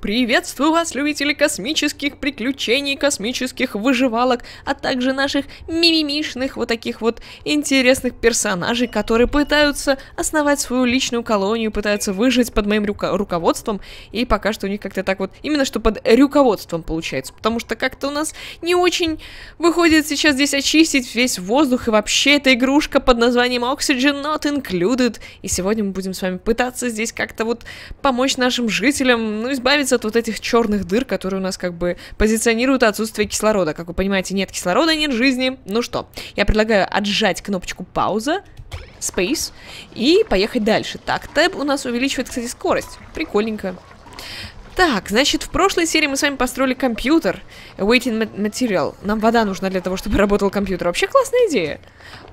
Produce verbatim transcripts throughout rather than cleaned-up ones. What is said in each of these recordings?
Приветствую вас, любители космических приключений, космических выживалок, а также наших мимимишных вот таких вот интересных персонажей, которые пытаются основать свою личную колонию, пытаются выжить под моим руко- руководством, и пока что у них как-то так вот, именно что под руководством получается, потому что как-то у нас не очень выходит сейчас здесь очистить весь воздух, и вообще эта игрушка под названием Oxygen Not Included, и сегодня мы будем с вами пытаться здесь как-то вот помочь нашим жителям, ну, избавиться от вот этих черных дыр, которые у нас как бы позиционируют отсутствие кислорода. Как вы понимаете, нет кислорода, нет жизни. Ну что, я предлагаю отжать кнопочку пауза, space, и поехать дальше. Так, тэб у нас увеличивает, кстати, скорость. Прикольненько. Так, значит, в прошлой серии мы с вами построили компьютер. Waiting material. Нам вода нужна для того, чтобы работал компьютер. Вообще классная идея.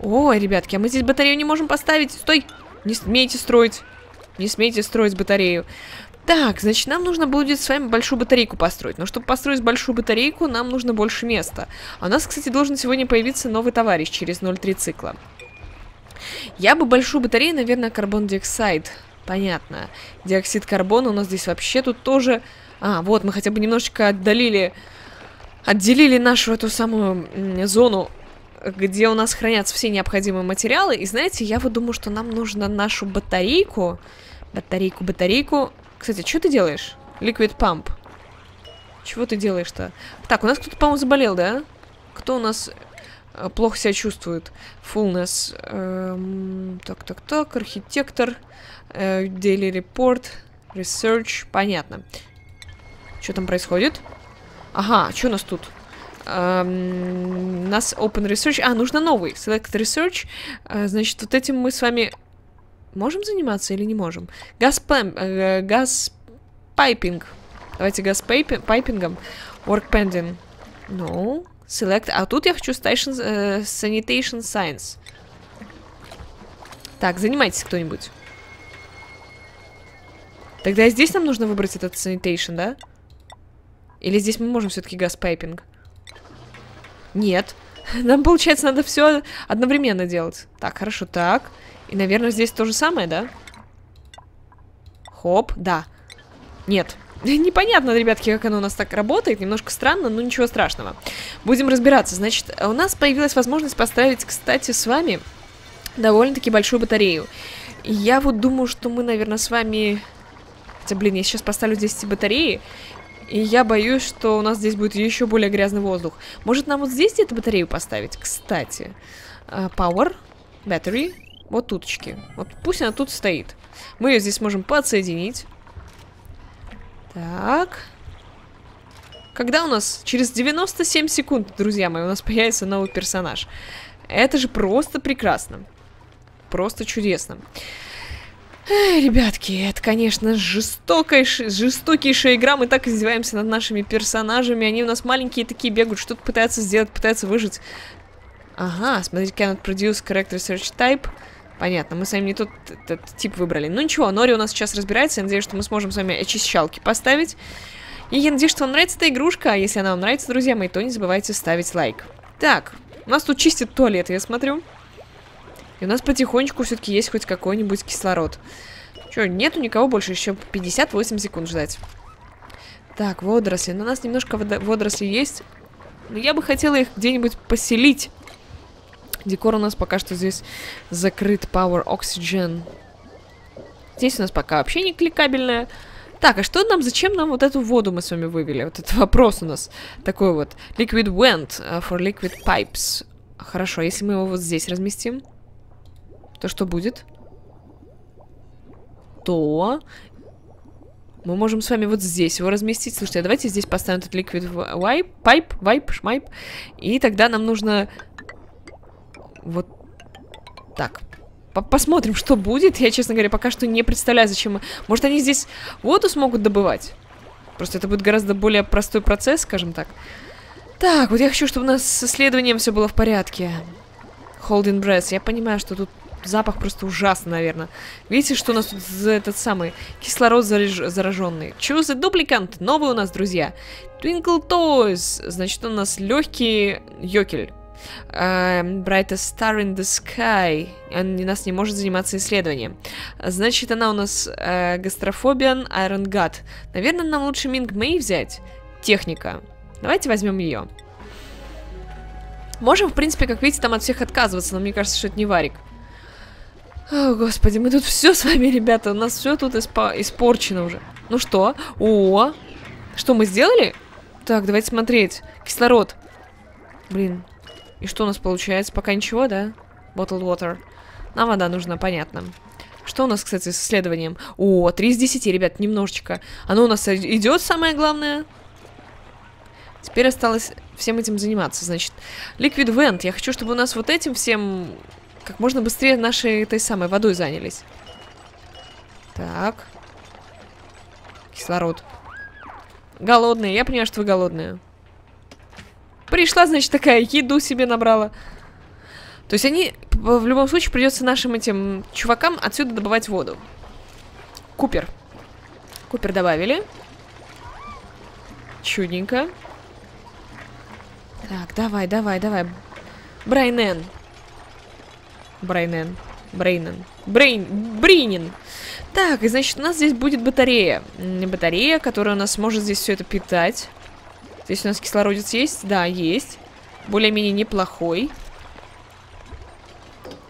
О, ребятки, а мы здесь батарею не можем поставить. Стой! Не смейте строить. Не смейте строить батарею. Так, значит, нам нужно будет с вами большую батарейку построить. Но чтобы построить большую батарейку, нам нужно больше места. А у нас, кстати, должен сегодня появиться новый товарищ через ноль три цикла. Я бы большую батарею, наверное, карбон-диоксид. Понятно. Диоксид карбона у нас здесь вообще тут тоже... А, вот, мы хотя бы немножечко отдалили... Отделили нашу эту самую зону, где у нас хранятся все необходимые материалы. И знаете, я вот думаю, что нам нужно нашу батарейку... Батарейку, батарейку... Кстати, что ты делаешь? Liquid Pump. Чего ты делаешь-то? Так, у нас кто-то, по-моему, заболел, да? Кто у нас э, плохо себя чувствует? Fullness. Эм, так, так, так. Архитектор. Э, Daily Report. Research. Понятно. Что там происходит? Ага, что у нас тут? Эм, у нас Open Research. А, нужно новый. Select Research. Э, значит, вот этим мы с вами... Можем заниматься или не можем? Газпайпинг. Э, газ Давайте газпайпингом. Work pending. No. Select. А тут я хочу station, э, sanitation science. Так, занимайтесь кто-нибудь. Тогда здесь нам нужно выбрать этот sanitation, да? Или здесь мы можем все-таки газпайпинг? Нет. Нам, получается, надо все одновременно делать. Так, хорошо, так. И, наверное, здесь то же самое, да? Хоп, да. Нет. Непонятно, ребятки, как оно у нас так работает. Немножко странно, но ничего страшного. Будем разбираться. Значит, у нас появилась возможность поставить, кстати, с вами довольно-таки большую батарею. И я вот думаю, что мы, наверное, с вами... Хотя, блин, я сейчас поставлю здесь эти батареи. И я боюсь, что у нас здесь будет еще более грязный воздух. Может, нам вот здесь где-то батарею поставить? Кстати. Power. Battery. Вот туточки. Вот пусть она тут стоит. Мы ее здесь можем подсоединить. Так. Когда у нас? Через девяносто семь секунд, друзья мои, у нас появится новый персонаж. Это же просто прекрасно. Просто чудесно. Эх, ребятки, это, конечно, жестокайшая, жестокейшая игра. Мы так издеваемся над нашими персонажами. Они у нас маленькие такие бегают, что-то пытаются сделать, пытаются выжить. Ага, смотрите, cannot produce correct research type. Понятно, мы с вами не тот этот тип выбрали. Ну ничего, Нори у нас сейчас разбирается. Я надеюсь, что мы сможем с вами очищалки поставить. И я надеюсь, что вам нравится эта игрушка. А если она вам нравится, друзья мои, то не забывайте ставить лайк. Так, у нас тут чистят туалет, я смотрю. И у нас потихонечку все-таки есть хоть какой-нибудь кислород. Че, нету никого больше, еще пятьдесят восемь секунд ждать. Так, водоросли. Но у нас немножко водорослей есть. Но я бы хотела их где-нибудь поселить. Декор у нас пока что здесь закрыт. Power, Oxygen. Здесь у нас пока вообще не кликабельная. Так, а что нам, зачем нам вот эту воду мы с вами вывели? Вот этот вопрос у нас такой вот. Liquid went for liquid pipes. Хорошо, если мы его вот здесь разместим, то что будет? То... Мы можем с вами вот здесь его разместить. Слушайте, а давайте здесь поставим этот liquid wipe, pipe, wipe, шмайп. И тогда нам нужно... Вот так. Посмотрим, что будет. Я, честно говоря, пока что не представляю, зачем мы... Может, они здесь воду смогут добывать? Просто это будет гораздо более простой процесс, скажем так. Так, вот я хочу, чтобы у нас с исследованием все было в порядке. Holding breath. Я понимаю, что тут запах просто ужасный, наверное. Видите, что у нас тут за этот самый кислород зараженный? Choose a duplicant. Новый у нас, друзья. Twinkle Toes. Значит, у нас легкий йокель. Uh, brightest star in the sky. Он нас не может заниматься исследованием. Значит, она у нас uh, гастрофобиан, Iron God. Наверное, нам лучше Минг Мэй взять. Техника. Давайте возьмем ее. Можем, в принципе, как видите, там от всех отказываться, но мне кажется, что это не варик. О, господи, мы тут все с вами, ребята. У нас все тут испо- испорчено уже. Ну что? О! Что мы сделали? Так, давайте смотреть. Кислород. Блин. И что у нас получается? Пока ничего, да? Bottled water. Нам вода нужна, понятно. Что у нас, кстати, с исследованием? О, три из десяти, ребят, немножечко. Оно у нас идет, самое главное. Теперь осталось всем этим заниматься, значит. Liquid Vent. Я хочу, чтобы у нас вот этим всем как можно быстрее нашей этой самой водой занялись. Так. Кислород. Голодные. Я понимаю, что вы голодные. Пришла, значит, такая, еду себе набрала. То есть они, в любом случае, придется нашим этим чувакам отсюда добывать воду. Купер. Купер добавили. Чудненько. Так, давай, давай, давай. Брайнен. Брайнен. Брейнен. Брейн. Бринин. Так, и значит, у нас здесь будет батарея. Батарея, которая у нас может здесь все это питать. Здесь у нас кислородец есть? Да, есть. Более-менее неплохой.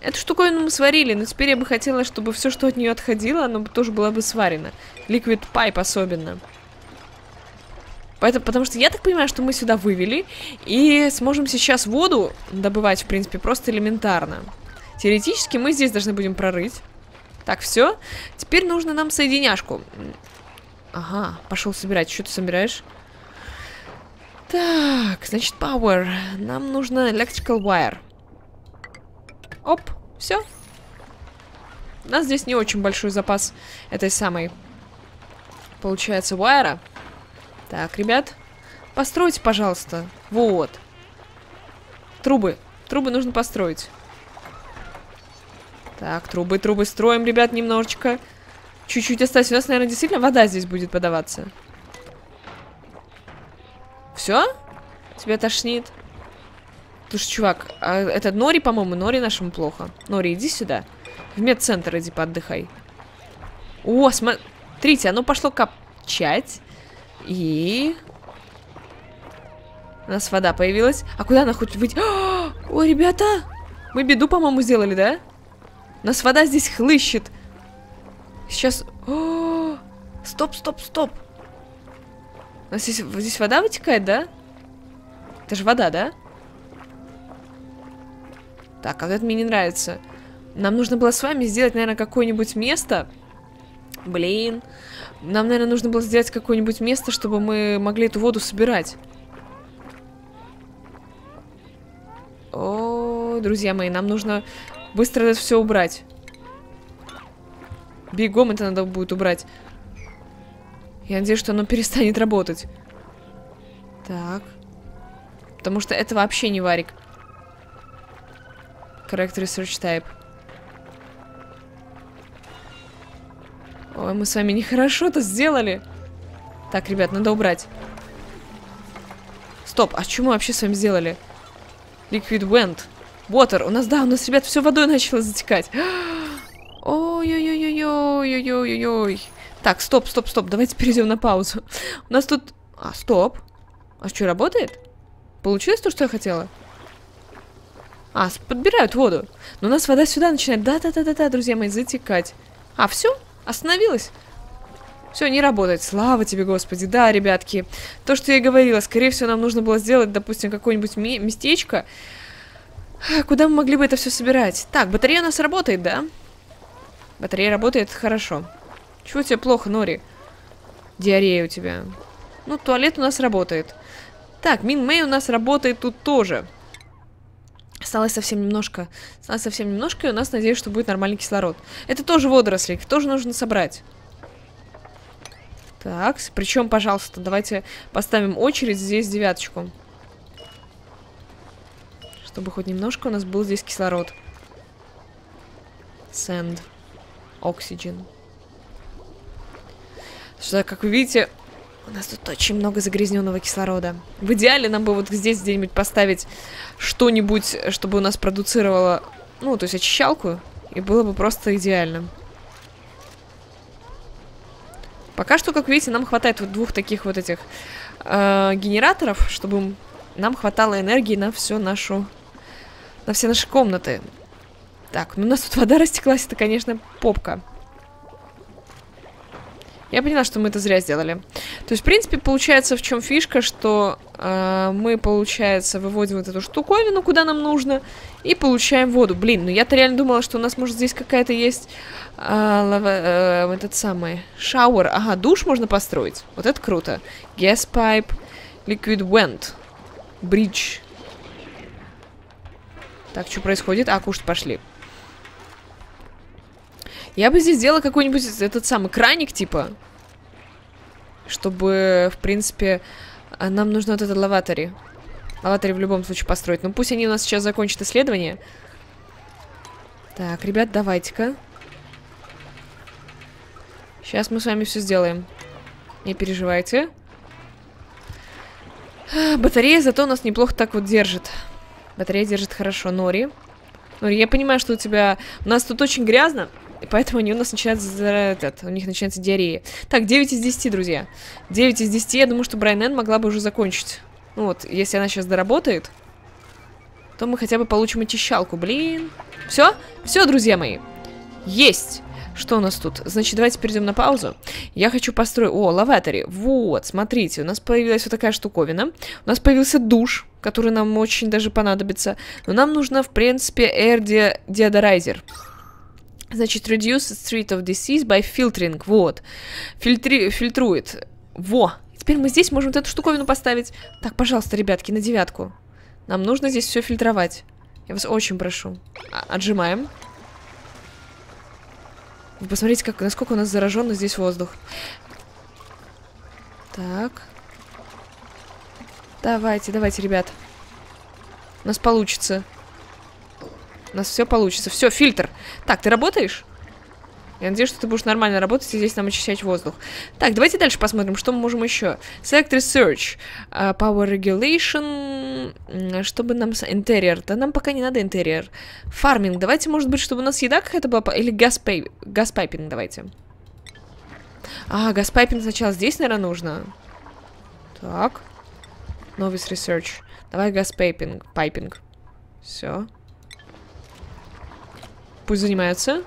Эту штуковину мы сварили, но теперь я бы хотела, чтобы все, что от нее отходило, оно тоже было бы сварено. Liquid Pipe особенно. Поэтому, потому что я так понимаю, что мы сюда вывели и сможем сейчас воду добывать, в принципе, просто элементарно. Теоретически мы здесь должны будем прорыть. Так, все. Теперь нужно нам соединяшку. Ага, пошел собирать. Что ты собираешь? Так, значит, power. Нам нужно electrical wire. Оп, все. У нас здесь не очень большой запас этой самой, получается, wire. Так, ребят, постройте, пожалуйста. Вот. Трубы. Трубы нужно построить. Так, трубы, трубы строим, ребят, немножечко. Чуть-чуть осталось. У нас, наверное, действительно вода здесь будет подаваться. Все? Тебя тошнит? Слушай, чувак, а это Нори, по-моему, Нори нашему плохо. Нори, иди сюда. В медцентр иди, поотдыхай. О, смотрите, оно пошло копчать. И... у нас вода появилась. А куда она хоть выйти? Ой, ребята! Мы беду, по-моему, сделали, да? У нас вода здесь хлыщет. Сейчас... О! Стоп, стоп, стоп! У нас здесь, здесь вода вытекает, да? Это же вода, да? Так, а вот это мне не нравится. Нам нужно было с вами сделать, наверное, какое-нибудь место. Блин. Нам, наверное, нужно было сделать какое-нибудь место, чтобы мы могли эту воду собирать. О, друзья мои, нам нужно быстро это все убрать. Бегом это надо будет убрать. Я надеюсь, что оно перестанет работать. Так. Потому что это вообще не варик. Correct research type. Ой, мы с вами нехорошо-то сделали. Так, ребят, надо убрать. Стоп, а что мы вообще с вами сделали? Liquid Vent. Water. У нас, да, у нас, ребят, все водой начало затекать. Ой-ой-ой-ой-ой-ой-ой-ой-ой. Так, стоп, стоп, стоп. Давайте перейдем на паузу. У нас тут... А, стоп. А что, работает? Получилось то, что я хотела? А, подбирают воду. Но у нас вода сюда начинает... Да-да-да-да-да, друзья мои, затекать. А, все? Остановилась? Все, не работает. Слава тебе, Господи. Да, ребятки. То, что я говорила. Скорее всего, нам нужно было сделать, допустим, какое-нибудь местечко. Куда мы могли бы это все собирать? Так, батарея у нас работает, да? Батарея работает хорошо. Чего тебе плохо, Нори? Диарея у тебя. Ну, туалет у нас работает. Так, Мин Мэй у нас работает тут тоже. Осталось совсем немножко. Осталось совсем немножко, и у нас, надеюсь, что будет нормальный кислород. Это тоже водоросли, их тоже нужно собрать. Так, причем, пожалуйста, давайте поставим очередь здесь девяточку. Чтобы хоть немножко у нас был здесь кислород. Sand. Oxygen. Что, как вы видите, У нас тут очень много загрязненного кислорода. В идеале нам бы вот здесь где-нибудь поставить что-нибудь, чтобы у нас продуцировало, ну, то есть очищалку, и было бы просто идеально. Пока что, как видите, нам хватает вот двух таких вот этих э, генераторов, чтобы нам хватало энергии на всю нашу, на все наши комнаты. Так, ну у нас тут вода растеклась, это, конечно, попка. Я поняла, что мы это зря сделали. То есть, в принципе, получается, в чем фишка, что э, мы, получается, выводим вот эту штуковину, куда нам нужно, и получаем воду. Блин, ну я-то реально думала, что у нас, может, здесь какая-то есть э, лава, э, этот самый шауэр. Ага, душ можно построить. Вот это круто. Gas pipe, liquid vent, bridge. Так, что происходит? А, кушать пошли. Я бы здесь сделала какой-нибудь этот самый краник, типа. Чтобы, в принципе, нам нужно вот этот лаватори. Лаватори в любом случае построить. Ну, пусть они у нас сейчас закончат исследование. Так, ребят, давайте-ка. Сейчас мы с вами все сделаем. Не переживайте. Батарея зато у нас неплохо так вот держит. Батарея держит хорошо. Нори. Нори, я понимаю, что у тебя... У нас тут очень грязно. И поэтому они у нас начинаются, этот, у них начинается диарея. Так, девять из десяти, друзья. девять из десяти, я думаю, что Брайан Энн могла бы уже закончить. Ну вот, если она сейчас доработает, то мы хотя бы получим очищалку. Блин. Все? Все, друзья мои. Есть. Что у нас тут? Значит, давайте перейдем на паузу. Я хочу построить... О, лаватори. Вот, смотрите, у нас появилась вот такая штуковина. У нас появился душ, который нам очень даже понадобится. Но нам нужно, в принципе, air deodorizer. Значит, reduce the street of disease by filtering. Вот. Фильтри... Фильтрует. Во. Теперь мы здесь можем вот эту штуковину поставить. Так, пожалуйста, ребятки, на девятку. Нам нужно здесь все фильтровать. Я вас очень прошу. Отжимаем. Вы посмотрите, как, насколько у нас заражен здесь воздух. Так. Давайте, давайте, ребят. У нас получится. У нас все получится. Все, фильтр. Так, ты работаешь? Я надеюсь, что ты будешь нормально работать и здесь нам очищать воздух. Так, давайте дальше посмотрим, что мы можем еще. Select Research. Uh, Power Regulation. Чтобы нам... Интерьер. Да нам пока не надо интерьер. Фарминг. Давайте, может быть, чтобы у нас еда какая-то была... Или газпайпинг. Газпайпинг давайте. А, газпайпинг сначала здесь, наверное, нужно. Так. Novice Research. Давай газпайпинг. Пайпинг. Все. Пусть занимаются.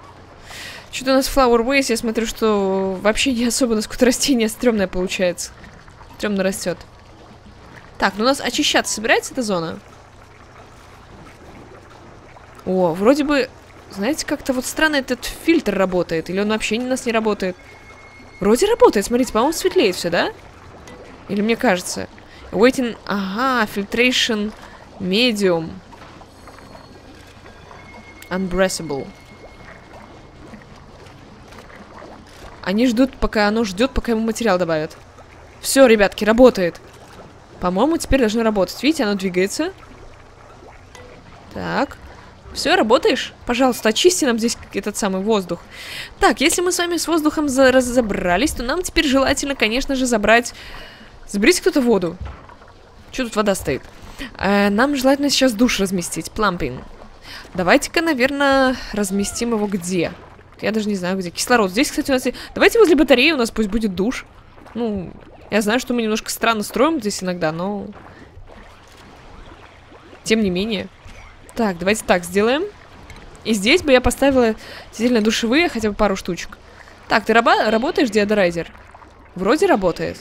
Что-то у нас Flower Ways, я смотрю, что вообще не особо у нас какое-то растение стрёмное получается. Стрёмно растет. Так, ну у нас очищаться собирается эта зона? О, вроде бы, знаете, как-то вот странно этот фильтр работает. Или он вообще у нас не работает? Вроде работает, смотрите, по-моему, светлеет все, да? Или мне кажется? Waiting, ага, Filtration Medium. Unbreathable. Они ждут, пока оно ждет, пока ему материал добавят. Все, ребятки, работает. По-моему, теперь должно работать. Видите, оно двигается. Так. Все, работаешь? Пожалуйста, очисти нам здесь этот самый воздух. Так, если мы с вами с воздухом разобрались, то нам теперь желательно, конечно же, забрать... Заберите кто-то воду. Че тут вода стоит? Э, нам желательно сейчас душ разместить. Плампинг. Давайте-ка, наверное, разместим его где? Я даже не знаю, где. Кислород. Здесь, кстати, у нас... Давайте возле батареи у нас пусть будет душ. Ну, я знаю, что мы немножко странно строим здесь иногда, но... Тем не менее. Так, давайте так сделаем. И здесь бы я поставила действительно душевые, хотя бы пару штучек. Так, ты раба... работаешь, деодорайзер? Вроде работает.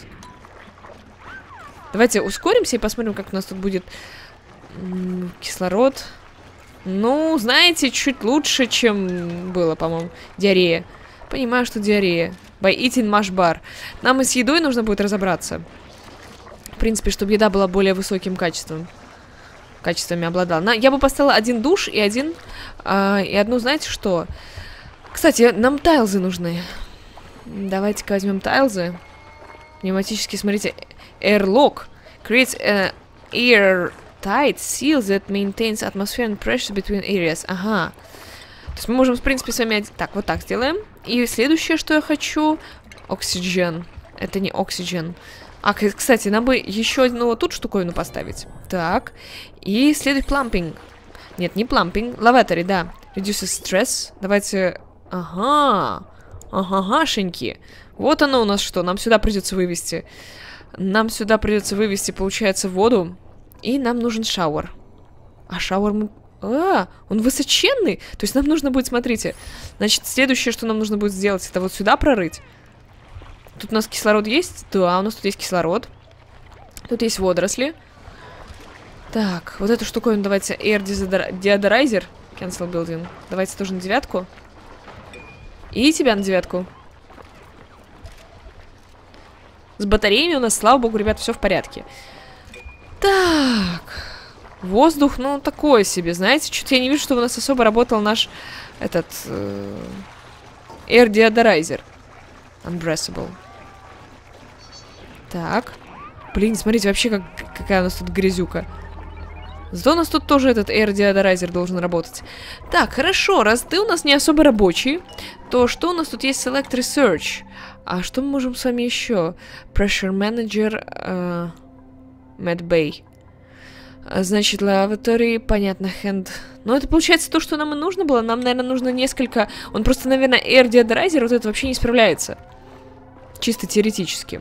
Давайте ускоримся и посмотрим, как у нас тут будет м-м, кислород... Ну, знаете, чуть лучше, чем было, по-моему. Диарея. Понимаю, что диарея. By eating mash bar. Нам и с едой нужно будет разобраться. В принципе, чтобы еда была более высоким качеством. Качествами обладала. На, я бы поставила один душ и один... А, и одну, знаете, что? Кстати, нам тайлзы нужны. Давайте-ка возьмем тайлзы. Пневматически, смотрите. Airlock. Creates an air... Tight seal that maintains atmosphere and pressure between areas. Ага. То есть мы можем, в принципе, с вами... Так, вот так сделаем. И следующее, что я хочу... Oxygen. Это не oxygen. А, кстати, нам бы еще одну вот тут штуковину поставить. Так. И следует плампинг. Нет, не плампинг. Лаватори, да. Reduces stress. Давайте... Ага. Агашеньки. Вот оно у нас что. Нам сюда придется вывести. Нам сюда придется вывести, получается, воду. И нам нужен шауэр. А шауэр мы... А, он высоченный. То есть нам нужно будет, смотрите. Значит, следующее, что нам нужно будет сделать, это вот сюда прорыть. Тут у нас кислород есть? Да, у нас тут есть кислород. Тут есть водоросли. Так, вот эту штуковину давайте. Air Deodorizer. Cancel Building. Давайте тоже на девятку. И тебя на девятку. С батареями у нас, слава богу, ребят, все в порядке. Так. Воздух, ну, такое себе, знаете. Что-то я не вижу, что у нас особо работал наш этот... Э, Air Deodorizer. Unbreathable. Так. Блин, смотрите, вообще, как, какая у нас тут грязюка. Зато у нас тут тоже этот Air Deodorizer должен работать. Так, хорошо, раз ты у нас не особо рабочий, то что у нас тут есть? Select Research. А что мы можем с вами еще? Pressure Manager, э, MedBay. Значит, лаборатории, понятно, хенд. Но это получается то, что нам и нужно было. Нам, наверное, нужно несколько... Он просто, наверное, Air Deodorizer вот это вообще не справляется. Чисто теоретически.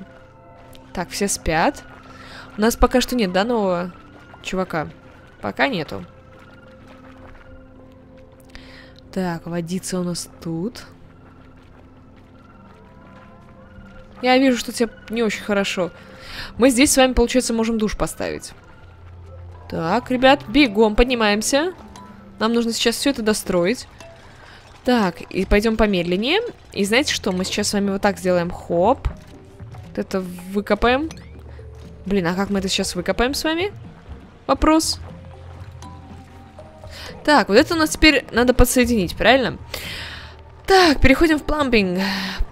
Так, все спят. У нас пока что нет, да, нового чувака? Пока нету. Так, водица у нас тут. Я вижу, что тебе не очень хорошо. Мы здесь с вами, получается, можем душ поставить. Так, ребят, бегом поднимаемся. Нам нужно сейчас все это достроить. Так, и пойдем помедленнее. И знаете что? Мы сейчас с вами вот так сделаем. Хоп. Вот это выкопаем. Блин, а как мы это сейчас выкопаем с вами? Вопрос. Так, вот это у нас теперь надо подсоединить, правильно? Так, переходим в плампинг.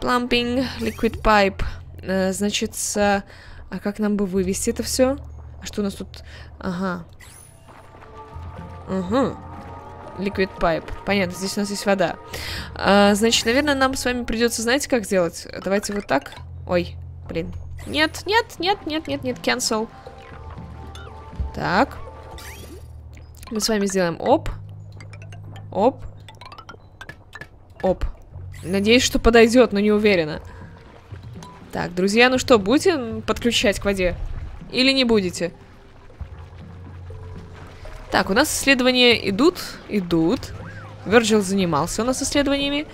Плампинг, liquid pipe. Значит, а как нам бы вывести это все? А что у нас тут? Ага. Угу. Liquid pipe. Понятно, здесь у нас есть вода. А, значит, наверное, нам с вами придется, знаете, как сделать? Давайте вот так. Ой, блин. Нет, нет, нет, нет, нет, нет, cancel. Так. Мы с вами сделаем оп. Оп. Оп. Надеюсь, что подойдет, но не уверена. Так, друзья, ну что, будете подключать к воде? Или не будете? Так, у нас исследования идут. Идут. Вирджил занимался у нас исследованиями.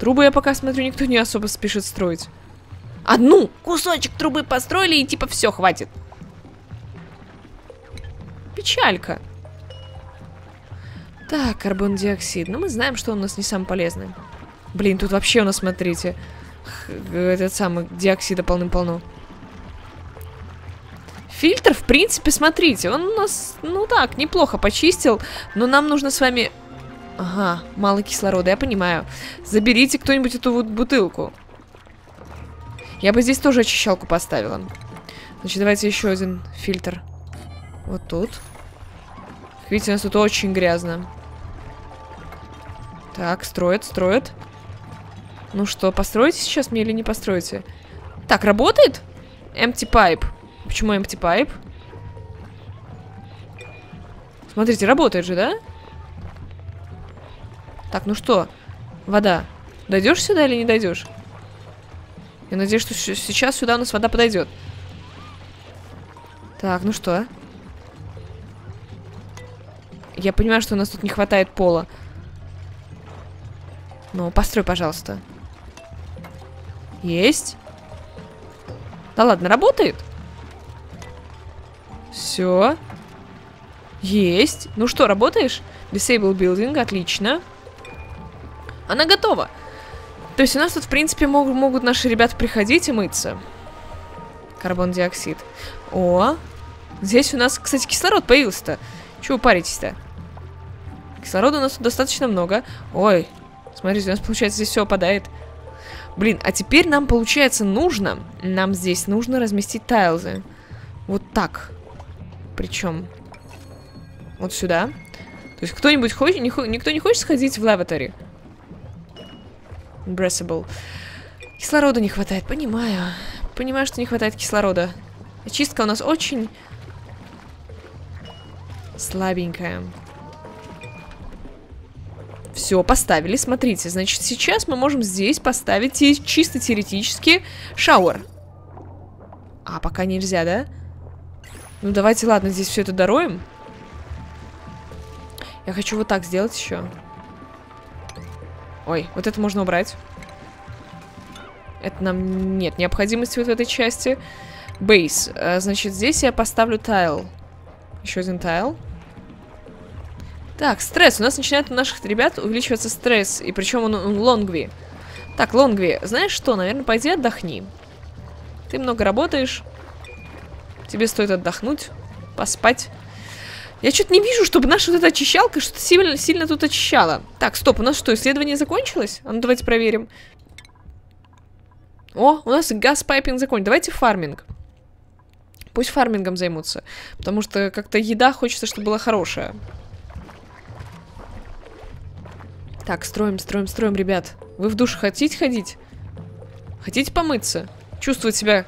Трубы я пока смотрю, никто не особо спешит строить. Одну кусочек трубы построили и типа все, хватит. Печалька. Так, карбон диоксид. Ну мы знаем, что он у нас не самый полезный. Блин, тут вообще у нас, смотрите, этот самый диоксида полным-полно. Фильтр, в принципе, смотрите, он у нас, ну так, неплохо почистил, но нам нужно с вами... Ага, мало кислорода, я понимаю. Заберите кто-нибудь эту вот бутылку. Я бы здесь тоже очищалку поставила. Значит, давайте еще один фильтр. Вот тут. Видите, у нас тут очень грязно. Так, строят, строят. Ну что, построите сейчас мне или не построите? Так, работает? Empty pipe. Почему empty pipe? Смотрите, работает же, да? Так, ну что? Вода. Дойдешь сюда или не дойдешь? Я надеюсь, что сейчас сюда у нас вода подойдет. Так, ну что? Я понимаю, что у нас тут не хватает пола. Ну, построй, пожалуйста. Есть. Да ладно, работает? Все. Есть. Ну что, работаешь? Disable building, отлично. Она готова. То есть у нас тут, в принципе, мог, могут наши ребята приходить и мыться. Карбон диоксид. О. Здесь у нас, кстати, кислород появился-то. Чего паритесь-то? Кислорода у нас тут достаточно много. Ой. Смотрите, у нас, получается, здесь все опадает. Блин, а теперь нам, получается, нужно... Нам здесь нужно разместить тайлзы. Вот так. Причем вот сюда. То есть кто-нибудь хочет... Не, никто не хочет сходить в лабораторию? Breathable. Кислорода не хватает, понимаю. Понимаю, что не хватает кислорода. Очистка у нас очень слабенькая. Все, поставили. Смотрите, значит, сейчас мы можем здесь поставить чисто теоретически шауэр. А, пока нельзя, да? Ну, давайте, ладно, здесь все это дороем. Я хочу вот так сделать еще. Ой, вот это можно убрать. Это нам нет необходимости вот в этой части. Бейс. Значит, здесь я поставлю тайл. Еще один тайл. Так, стресс. У нас начинает у наших ребят увеличиваться стресс. И причем он, он лонгви. Так, лонгви, знаешь что? Наверное, пойди отдохни. Ты много работаешь. Тебе стоит отдохнуть, поспать. Я что-то не вижу, чтобы наша вот эта очищалка что-то сильно, сильно тут очищала. Так, стоп, у нас что, исследование закончилось? А ну давайте проверим. О, у нас газ-пайпинг закончен. Давайте фарминг. Пусть фармингом займутся. Потому что как-то еда хочется, чтобы была хорошая. Так, строим, строим, строим, ребят. Вы в душ хотите ходить? Хотите помыться? Чувствовать себя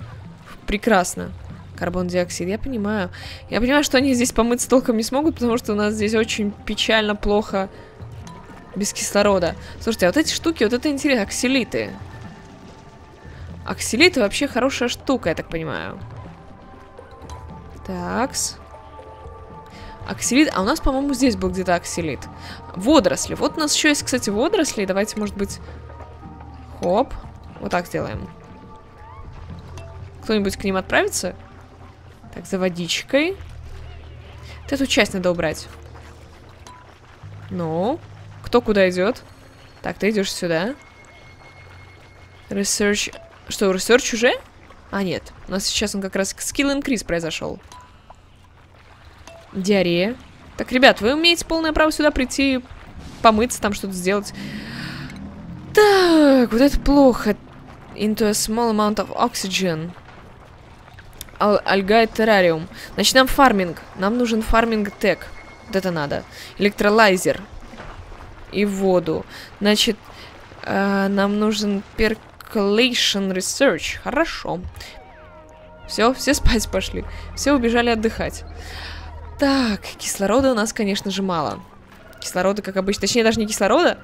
прекрасно. Карбон диоксид, я понимаю. Я понимаю, что они здесь помыться толком не смогут, потому что у нас здесь очень печально плохо без кислорода. Слушайте, а вот эти штуки, вот это интересно. Оксилиты. Оксилиты вообще хорошая штука, я так понимаю. Такс. Оксилит. А у нас, по-моему, здесь был где-то оксилит. Водоросли. Вот у нас еще есть, кстати, водоросли. Давайте, может быть... Хоп. Вот так сделаем. Кто-нибудь к ним отправится? Так, за водичкой. Вот эту часть надо убрать. Ну, кто куда идет? Так, ты идешь сюда. Research. Что, research уже? А, нет. У нас сейчас он как раз skill increase произошел. Диарея. Так, ребят, вы имеете полное право сюда прийти, помыться, там что-то сделать. Так, вот это плохо. Into a small amount of oxygen. Альгайд террариум. Значит, нам фарминг. Нам нужен фарминг тег. Вот это надо. Электролайзер. И воду. Значит, э, нам нужен percolation research. Хорошо. Все, все спать пошли. Все убежали отдыхать. Так, кислорода у нас, конечно же, мало. Кислорода, как обычно. Точнее, даже не кислорода.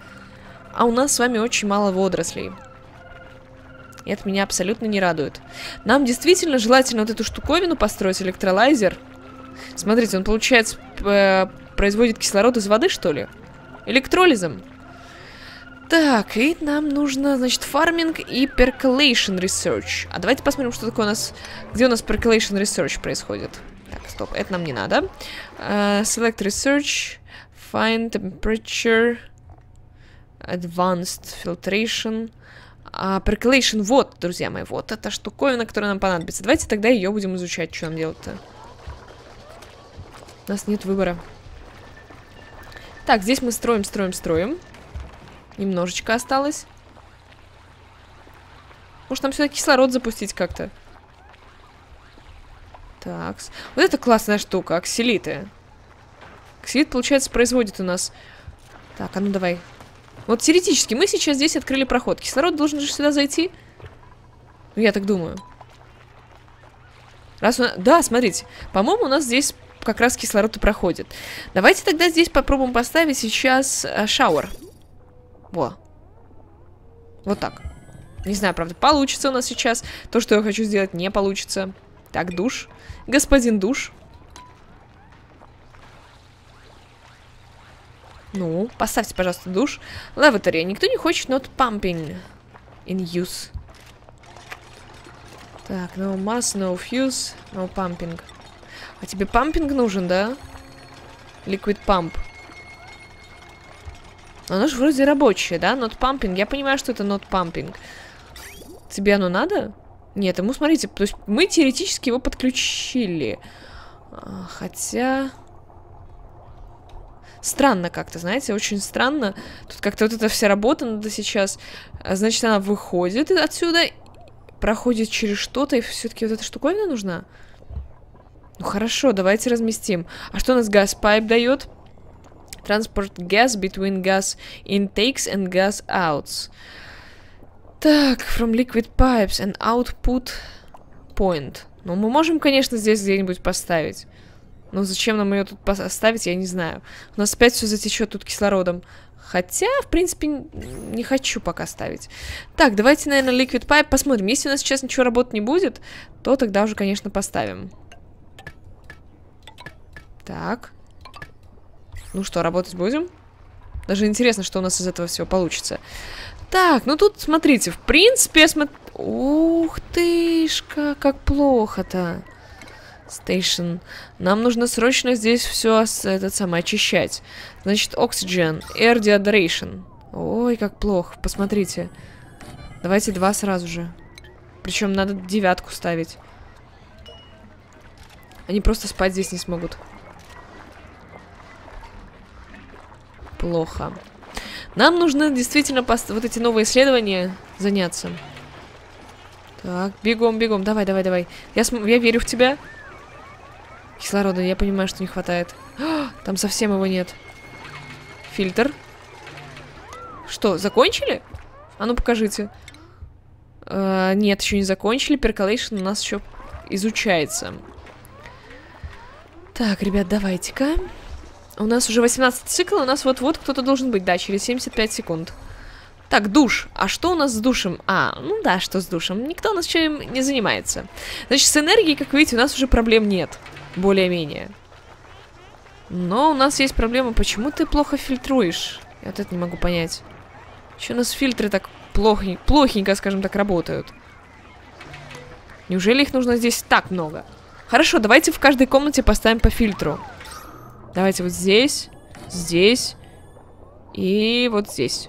А у нас с вами очень мало водорослей. И это меня абсолютно не радует. Нам действительно желательно вот эту штуковину построить, электролайзер. Смотрите, он, получается, э, производит кислород из воды, что ли? Электролизом. Так, и нам нужно, значит, фарминг и percolation research. А давайте посмотрим, что такое у нас... Где у нас percolation research происходит? Так, стоп, это нам не надо. Uh, select research, find temperature, advanced filtration... Uh, percolation, вот, друзья мои, вот эта штуковина, которая нам понадобится. Давайте тогда ее будем изучать, что нам делать-то. У нас нет выбора. Так, здесь мы строим, строим, строим. Немножечко осталось. Может, нам сюда кислород запустить как-то? Так, вот это классная штука, оксилиты. Оксилит, получается, производит у нас... Так, а ну давай... Вот теоретически мы сейчас здесь открыли проход. Кислород должен же сюда зайти. Ну, я так думаю. Раз у нас... Да, смотрите. По-моему, у нас здесь как раз кислород и проходит. Давайте тогда здесь попробуем поставить сейчас э, шауэр. Во. Вот так. Не знаю, правда, получится у нас сейчас. То, что я хочу сделать, не получится. Так, душ. Господин душ. Ну, поставьте, пожалуйста, душ. Лаватория. Никто не хочет not pumping in use. Так, no mass, no fuse, no pumping. А тебе пампинг нужен, да? Liquid pump. Оно же вроде рабочее, да? Not pumping. Я понимаю, что это not pumping. Тебе оно надо? Нет, ему, смотрите, то есть мы теоретически его подключили. Хотя... Странно как-то, знаете, очень странно. Тут как-то вот эта вся работа надо сейчас. Значит, она выходит отсюда, проходит через что-то, и все-таки вот эта штуковина нужна. Ну хорошо, давайте разместим. А что у нас газ-пайп дает? Transport gas between gas intakes and gas outs. Так, from liquid pipes and output чекпоинт. Ну, мы можем, конечно, здесь где-нибудь поставить. Но зачем нам ее тут поставить, я не знаю. У нас опять все затечет тут кислородом. Хотя, в принципе, не хочу пока ставить. Так, давайте, наверное, Liquid Pipe посмотрим. Если у нас сейчас ничего работать не будет, то тогда уже, конечно, поставим. Так. Ну что, работать будем? Даже интересно, что у нас из этого всего получится. Так, ну тут, смотрите, в принципе, я смотрю... Ух ты ж, как плохо-то. Station. Нам нужно срочно здесь все этот самый очищать. Значит, Oxygen, Air Dehydration. Ой, как плохо, посмотрите. Давайте два сразу же. Причем надо девятку ставить. Они просто спать здесь не смогут. Плохо. Нам нужно действительно вот эти новые исследования заняться. Так, бегом, бегом. Давай, давай, давай. Я, я верю в тебя. Кислорода, я понимаю, что не хватает. О, там совсем его нет. Фильтр. Что, закончили? А ну покажите. Э, нет, еще не закончили. Percolation у нас еще изучается. Так, ребят, давайте-ка. У нас уже восемнадцать циклов, у нас вот-вот кто-то должен быть, да, через семьдесят пять секунд. Так, душ. А что у нас с душем? А, ну да, что с душем? Никто у нас чем не занимается. Значит, с энергией, как видите, у нас уже проблем нет. Более-менее. Но у нас есть проблема. Почему ты плохо фильтруешь? Я вот это не могу понять. Еще у нас фильтры так плохо, плохенько, скажем так, работают. Неужели их нужно здесь так много? Хорошо, давайте в каждой комнате поставим по фильтру. Давайте вот здесь, здесь и вот здесь.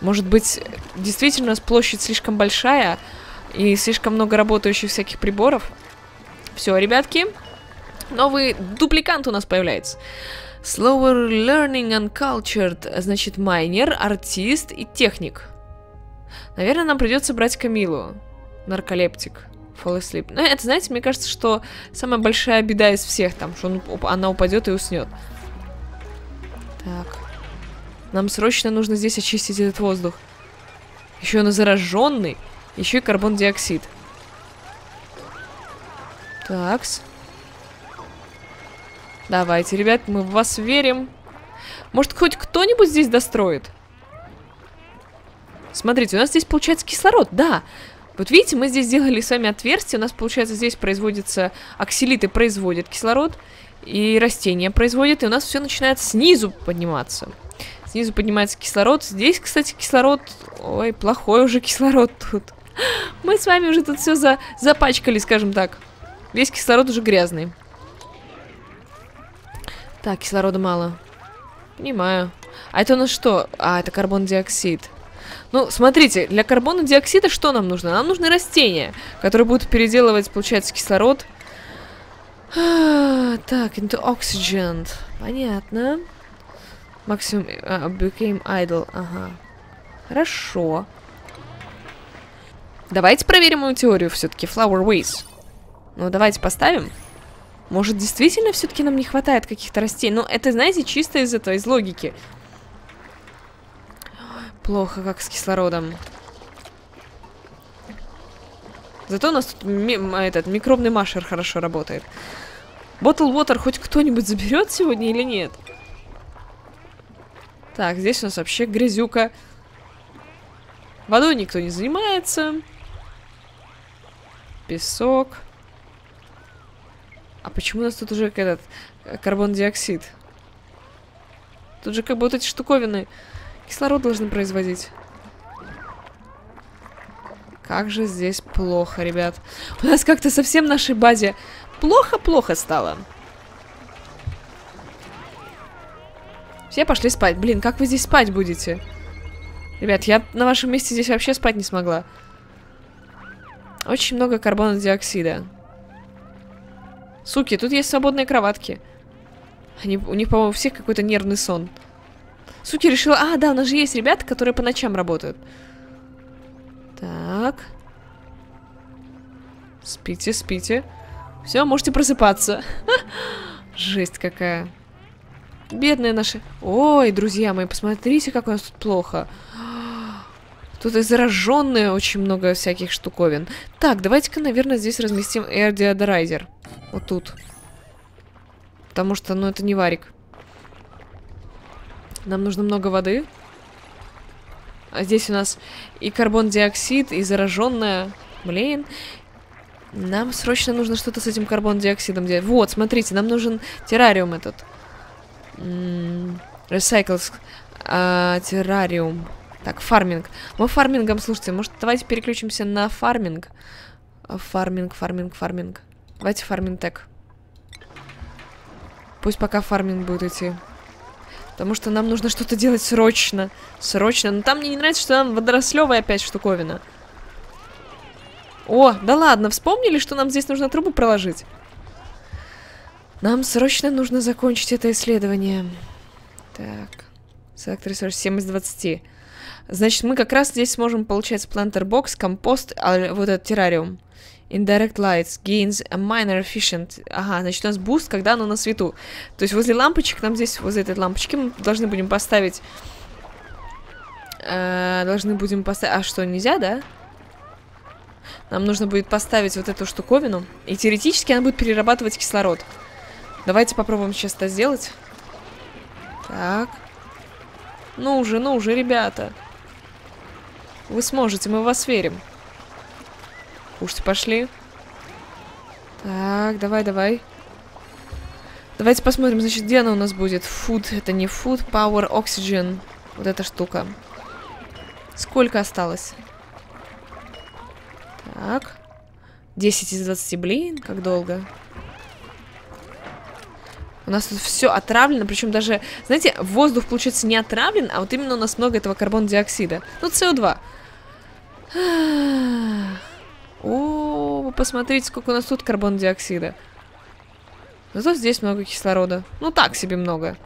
Может быть, действительно у нас площадь слишком большая и слишком много работающих всяких приборов. Все, ребятки, новый дупликант у нас появляется. Slower Learning Uncultured, значит, майнер, артист и техник. Наверное, нам придется брать Камилу. Нарколептик. Fall asleep. Ну, это, знаете, мне кажется, что самая большая беда из всех там, что он, она упадет и уснет. Так. Нам срочно нужно здесь очистить этот воздух. Еще он зараженный, еще и карбон диоксид. Такс. Давайте, ребят, мы в вас верим. Может, хоть кто-нибудь здесь достроит? Смотрите, у нас здесь получается кислород, да. Вот видите, мы здесь сделали с вами отверстие. У нас, получается, здесь производится... Оксилиты производят кислород. И растения производят. И у нас все начинает снизу подниматься. Снизу поднимается кислород. Здесь, кстати, кислород... Ой, плохой уже кислород тут. Мы с вами уже тут все за... запачкали, скажем так. Весь кислород уже грязный. Так, кислорода мало. Понимаю. А это у нас что? А, это карбон диоксид. Ну, смотрите, для карбона диоксида что нам нужно? Нам нужны растения, которые будут переделывать, получается, кислород. А, так, into oxygen. Понятно. Максимум uh, became idle. Ага. Хорошо. Давайте проверим мою теорию все-таки. Flower ways. Ну, давайте поставим. Может, действительно все-таки нам не хватает каких-то растений? Ну, это, знаете, чисто из этого, из логики. Плохо, как с кислородом. Зато у нас тут ми этот, микробный машер хорошо работает. Bottle water хоть кто-нибудь заберет сегодня или нет? Так, здесь у нас вообще грязюка. Водой никто не занимается. Песок. А почему у нас тут уже этот карбон диоксид? Тут же как бы вот эти штуковины... Кислород должны производить. Как же здесь плохо, ребят. У нас как-то совсем в нашей базе плохо-плохо стало. Все пошли спать. Блин, как вы здесь спать будете? Ребят, я на вашем месте здесь вообще спать не смогла. Очень много карбона диоксида. Суки, тут есть свободные кроватки. Они, у них, по-моему, у всех какой-то нервный сон. Суки решила... А, да, у нас же есть ребята, которые по ночам работают. Так. Спите, спите. Все, можете просыпаться. Жесть какая. Бедные наши... Ой, друзья мои, посмотрите, как у нас тут плохо. Тут и зараженные очень много всяких штуковин. Так, давайте-ка, наверное, здесь разместим Air Deodorizer. Вот тут. Потому что, ну, это не варик. Нам нужно много воды. А здесь у нас и карбон диоксид, и зараженная. Блин. Нам срочно нужно что-то с этим карбон диоксидом делать. Вот, смотрите, нам нужен террариум этот. Recycles. А, террариум. Так, фарминг. Мы фармингом, слушайте, может, давайте переключимся на фарминг. Фарминг, фарминг, фарминг. Давайте фарминг так. Пусть пока фарминг будет идти. Потому что нам нужно что-то делать срочно. Срочно. Но там мне не нравится, что нам водорослевая опять штуковина. О, да ладно, вспомнили, что нам здесь нужно трубу проложить? Нам срочно нужно закончить это исследование. Так. Select семь из двадцати. Значит, мы как раз здесь сможем получать planter box, компост, а вот этот террариум. Indirect lights, gains a minor efficient. Ага, значит, у нас буст, когда оно на свету. То есть возле лампочек, нам здесь, возле этой лампочки, мы должны будем поставить... Э, должны будем поставить... А что, нельзя, да? Нам нужно будет поставить вот эту штуковину. И теоретически она будет перерабатывать кислород. Давайте попробуем сейчас это сделать. Так. Ну уже, ну уже, ребята. Вы сможете, мы в вас верим. Кушать пошли. Так, давай, давай. Давайте посмотрим, значит, где она у нас будет. Food, это не food, power, oxygen. Вот эта штука. Сколько осталось? Так. десять из двадцати, блин, как долго. У нас тут все отравлено, причем даже, знаете, воздух, получается, не отравлен, а вот именно у нас много этого карбон-диоксида. Ну, СО2. О, вы посмотрите, сколько у нас тут карбон-диоксида. Зато здесь много кислорода. Ну, так себе много.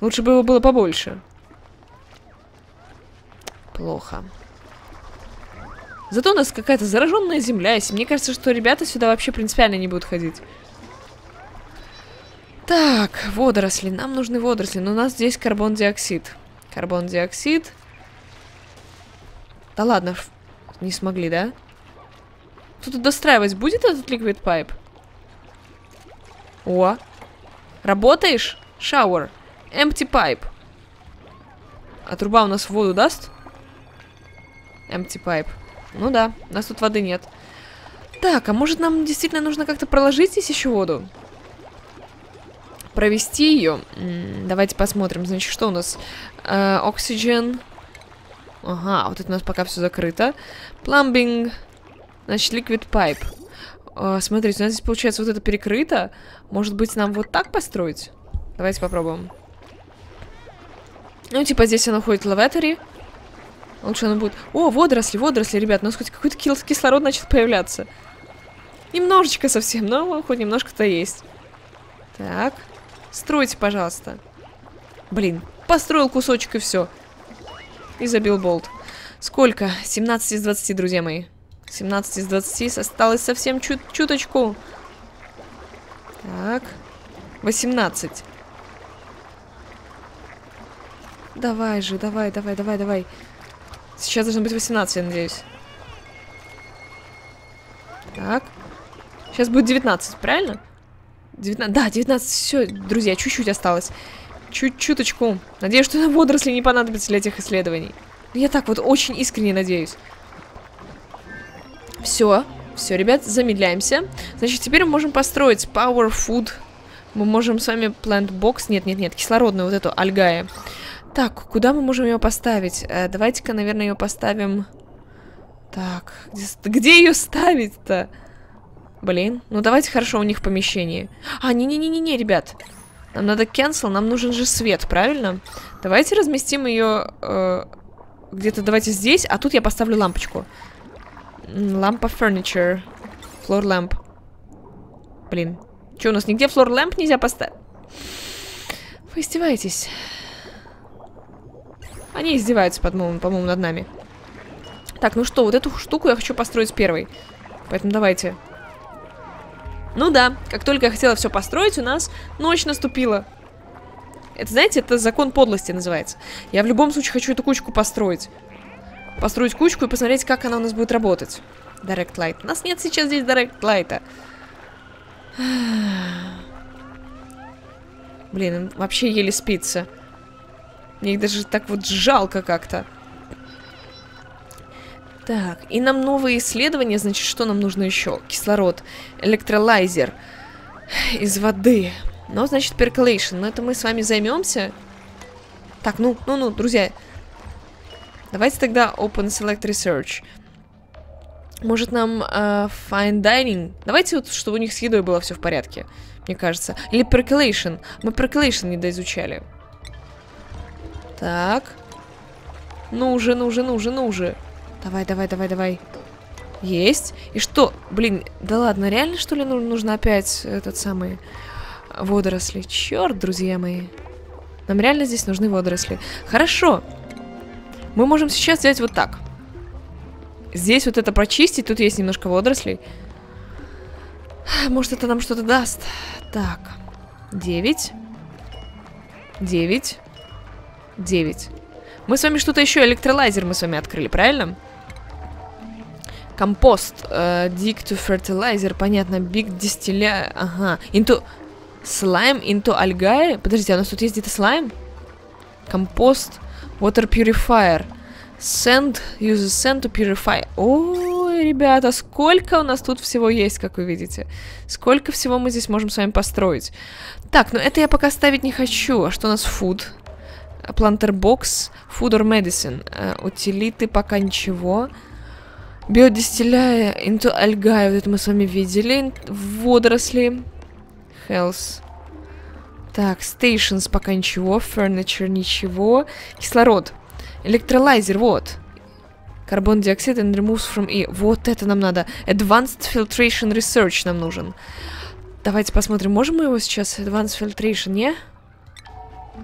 Лучше бы его было побольше. Плохо. Зато у нас какая-то зараженная земля. Если мне кажется, что ребята сюда вообще принципиально не будут ходить. Так, водоросли. Нам нужны водоросли. Но у нас здесь карбон-диоксид. Карбон-диоксид. Да ладно, не смогли, да? Кто-то достраивать будет этот liquid pipe? О! Работаешь? Shower. Empty pipe. А труба у нас воду даст? Empty pipe. Ну да, у нас тут воды нет. Так, а может нам действительно нужно как-то проложить здесь еще воду? Провести ее. Давайте посмотрим. Значит, что у нас? Oxygen. Ага, вот это у нас пока все закрыто. Plumbing. Значит, liquid pipe. Смотрите, у нас здесь получается вот это перекрыто. Может быть, нам вот так построить? Давайте попробуем. Ну, типа здесь оно ходит в лаветери. Лучше оно будет... О, водоросли, водоросли, ребят. У нас хоть какой-то кислород начал появляться. Немножечко совсем, но хоть немножко-то есть. Так. Стройте, пожалуйста. Блин, построил кусочек и все. И забил болт. Сколько? семнадцать из двадцати, друзья мои. семнадцать из двадцати. Осталось совсем чу чуточку. Так. восемнадцать. Давай же, давай, давай, давай, давай. Сейчас должно быть восемнадцать, я надеюсь. Так. Сейчас будет девятнадцать, правильно? девятнадцать, да, девятнадцать, все, друзья, чуть-чуть осталось. Чуть-чуточку. Надеюсь, что водоросли не понадобятся для этих исследований. Я так вот очень искренне надеюсь. Все, все, ребят, замедляемся. Значит, теперь мы можем построить Power Food. Мы можем с вами Plant Box, нет-нет-нет, кислородную вот эту, Альгая. Так, куда мы можем ее поставить? Э, давайте-ка, наверное, ее поставим... Так, где, где ее ставить-то? Блин, ну давайте хорошо у них в помещении. А, не-не-не-не, ребят. Нам надо cancel, нам нужен же свет, правильно? Давайте разместим ее э, где-то, давайте здесь, а тут я поставлю лампочку. Лампа furniture. Floor lamp. Блин, что у нас нигде floor lamp нельзя поставить? Вы издеваетесь. Они издеваются, по-моему, по-моему, над нами. Так, ну что, вот эту штуку я хочу построить первой. Поэтому давайте... Ну да, как только я хотела все построить, у нас ночь наступила. Это, знаете, это закон подлости называется. Я в любом случае хочу эту кучку построить. построить кучку и посмотреть, как она у нас будет работать. Direct Light. У нас нет сейчас здесь Direct Light'а. Блин, вообще еле спится. Мне их даже так вот жалко как-то. Так, и нам новые исследования, значит, что нам нужно еще? Кислород, электролайзер из воды. Ну, значит, перколейшн. Но это мы с вами займемся. Так, ну, ну, ну, друзья. Давайте тогда Open Select Research. Может, нам э, Fine Dining? Давайте вот, чтобы у них с едой было все в порядке, мне кажется. Или Percolation. Мы Percolation недоизучали. Так. Ну уже, ну уже, ну уже, ну уже. Давай, давай, давай, давай. Есть. И что? Блин, да ладно, реально, что ли, нужно опять этот самый водоросли? Черт, друзья мои. Нам реально здесь нужны водоросли. Хорошо. Мы можем сейчас взять вот так. Здесь вот это прочистить, тут есть немножко водорослей. Может, это нам что-то даст. Так, девять девять девять. Мы с вами что-то еще, электролайзер мы с вами открыли, правильно? Компост, uh, dig to fertilizer, понятно, big distilla, ага, into slime, into algae. Подождите, а у нас тут есть где-то слайм? Компост, water purifier. Send, uses send to purify. Ой, ребята, сколько у нас тут всего есть, как вы видите. Сколько всего мы здесь можем с вами построить. Так, ну это я пока ставить не хочу. А что у нас? Food, planter box, food or medicine. uh, Утилиты пока ничего. Биодистилляя, into algae, вот это мы с вами видели. Водоросли. Health. Так, stations пока ничего. Furniture ничего. Кислород. Электролайзер, вот. Carbon dioxide and removes from E. Вот это нам надо. Advanced Filtration Research нам нужен. Давайте посмотрим, можем мы его сейчас? Advanced Filtration, не?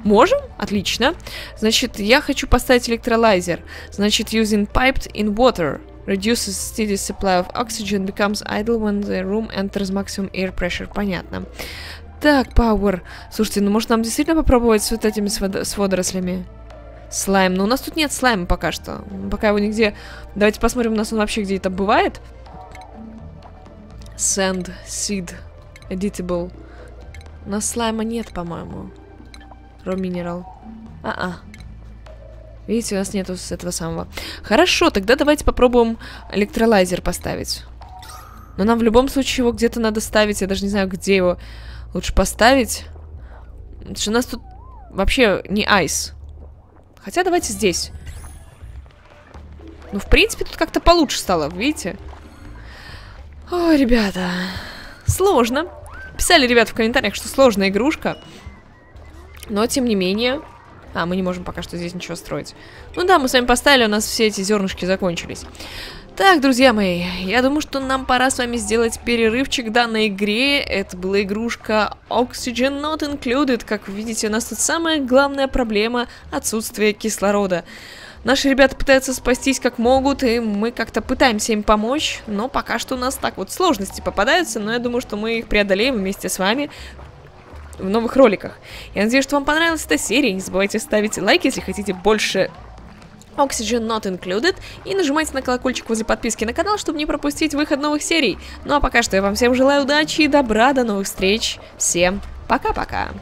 Можем? Отлично. Значит, я хочу поставить электролайзер. Значит, using piped in water reduces steady supply of oxygen, becomes idle when the room enters maximum air pressure. Понятно. Так, power. Слушайте, ну может нам действительно попробовать с вот этими с, вод с водорослями? Слайм. Но у нас тут нет слайма пока что. Пока его нигде... Давайте посмотрим, у нас он вообще где-то бывает. Sand, seed, editable. У нас слайма нет, по-моему. Raw mineral. А-а. Видите, у нас нету этого самого. Хорошо, тогда давайте попробуем электролайзер поставить. Но нам в любом случае его где-то надо ставить. Я даже не знаю, где его лучше поставить. Потому что у нас тут вообще не айс. Хотя давайте здесь. Ну, в принципе, тут как-то получше стало, видите? Ой, ребята. Сложно. Писали, ребята, в комментариях, что сложная игрушка. Но, тем не менее... А, мы не можем пока что здесь ничего строить. Ну да, мы с вами поставили, у нас все эти зернышки закончились. Так, друзья мои, я думаю, что нам пора с вами сделать перерывчик в данной игре. Это была игрушка Oxygen Not Included. Как вы видите, у нас тут самая главная проблема – отсутствие кислорода. Наши ребята пытаются спастись как могут, и мы как-то пытаемся им помочь. Но пока что у нас так вот сложности попадаются, но я думаю, что мы их преодолеем вместе с вами в новых роликах. Я надеюсь, что вам понравилась эта серия. Не забывайте ставить лайк, если хотите больше Oxygen Not Included, и нажимайте на колокольчик возле подписки на канал, чтобы не пропустить выход новых серий. Ну а пока что я вам всем желаю удачи и добра, до новых встреч, всем пока-пока!